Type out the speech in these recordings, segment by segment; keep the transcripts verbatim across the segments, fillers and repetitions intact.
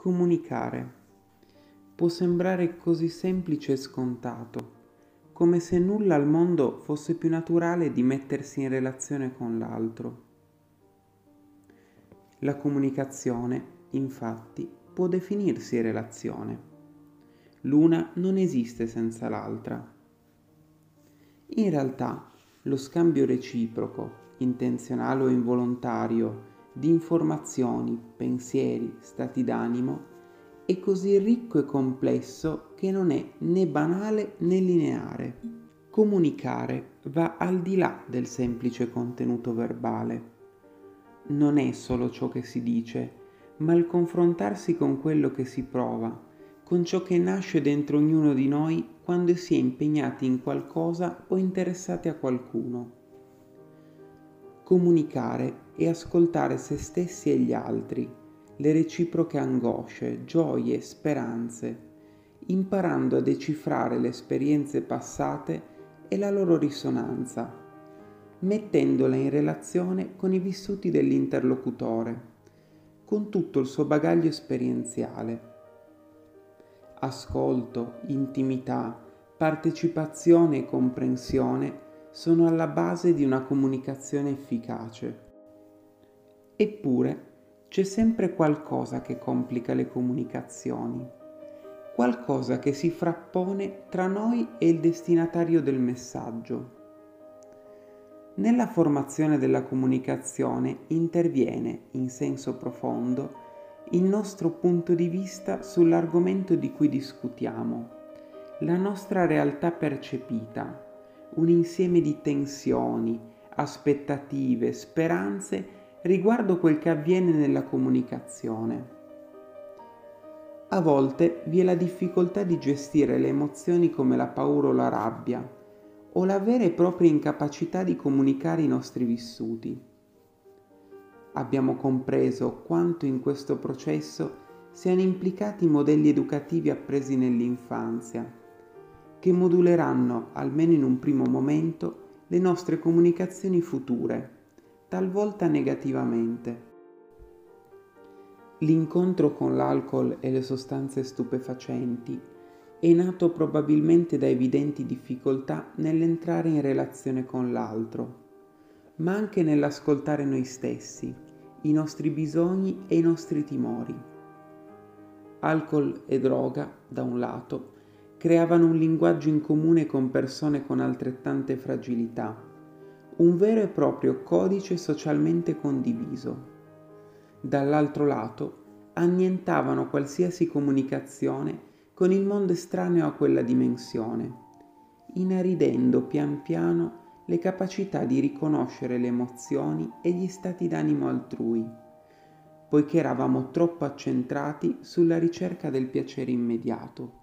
Comunicare. Può sembrare così semplice e scontato, come se nulla al mondo fosse più naturale di mettersi in relazione con l'altro. La comunicazione, infatti, può definirsi relazione. L'una non esiste senza l'altra. In realtà, lo scambio reciproco, intenzionale o involontario, di informazioni, pensieri, stati d'animo, è così ricco e complesso che non è né banale né lineare. Comunicare va al di là del semplice contenuto verbale. Non è solo ciò che si dice, ma il confrontarsi con quello che si prova, con ciò che nasce dentro ognuno di noi quando si è impegnati in qualcosa o interessati a qualcuno. Comunicare è ascoltare se stessi e gli altri, le reciproche angosce, gioie, speranze, imparando a decifrare le esperienze passate e la loro risonanza, mettendola in relazione con i vissuti dell'interlocutore, con tutto il suo bagaglio esperienziale. Ascolto, intimità, partecipazione e comprensione sono alla base di una comunicazione efficace. Eppure, c'è sempre qualcosa che complica le comunicazioni, qualcosa che si frappone tra noi e il destinatario del messaggio. Nella formazione della comunicazione interviene, in senso profondo, il nostro punto di vista sull'argomento di cui discutiamo, la nostra realtà percepita, un insieme di tensioni, aspettative, speranze riguardo quel che avviene nella comunicazione. A volte vi è la difficoltà di gestire le emozioni come la paura o la rabbia, o la vera e propria incapacità di comunicare i nostri vissuti. Abbiamo compreso quanto in questo processo siano implicati i modelli educativi appresi nell'infanzia, che moduleranno, almeno in un primo momento, le nostre comunicazioni future, talvolta negativamente. L'incontro con l'alcol e le sostanze stupefacenti è nato probabilmente da evidenti difficoltà nell'entrare in relazione con l'altro, ma anche nell'ascoltare noi stessi, i nostri bisogni e i nostri timori. Alcol e droga, da un lato, creavano un linguaggio in comune con persone con altrettante fragilità, un vero e proprio codice socialmente condiviso. Dall'altro lato, annientavano qualsiasi comunicazione con il mondo estraneo a quella dimensione, inaridendo pian piano le capacità di riconoscere le emozioni e gli stati d'animo altrui, poiché eravamo troppo accentrati sulla ricerca del piacere immediato.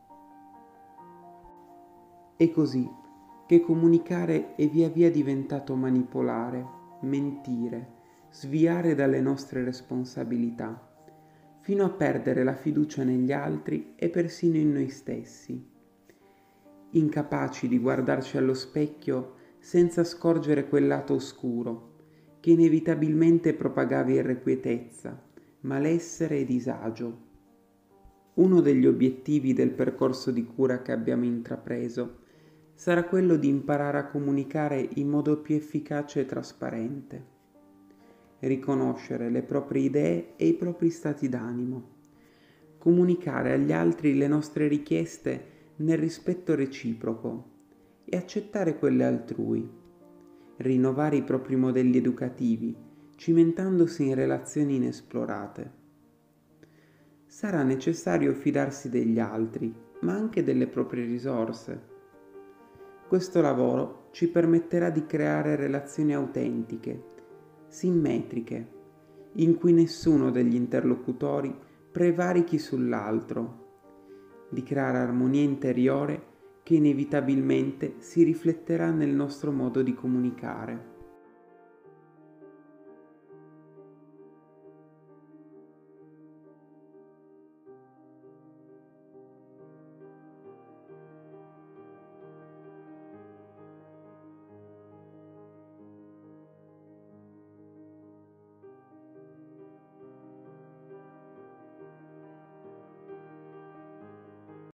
E così, che comunicare è via via diventato manipolare, mentire, sviare dalle nostre responsabilità, fino a perdere la fiducia negli altri e persino in noi stessi. Incapaci di guardarci allo specchio senza scorgere quel lato oscuro, che inevitabilmente propagava irrequietezza, malessere e disagio. Uno degli obiettivi del percorso di cura che abbiamo intrapreso sarà quello di imparare a comunicare in modo più efficace e trasparente, riconoscere le proprie idee e i propri stati d'animo, comunicare agli altri le nostre richieste nel rispetto reciproco e accettare quelle altrui, rinnovare i propri modelli educativi, cimentandosi in relazioni inesplorate. Sarà necessario fidarsi degli altri, ma anche delle proprie risorse. Questo lavoro ci permetterà di creare relazioni autentiche, simmetriche, in cui nessuno degli interlocutori prevarichi sull'altro, di creare armonia interiore che inevitabilmente si rifletterà nel nostro modo di comunicare.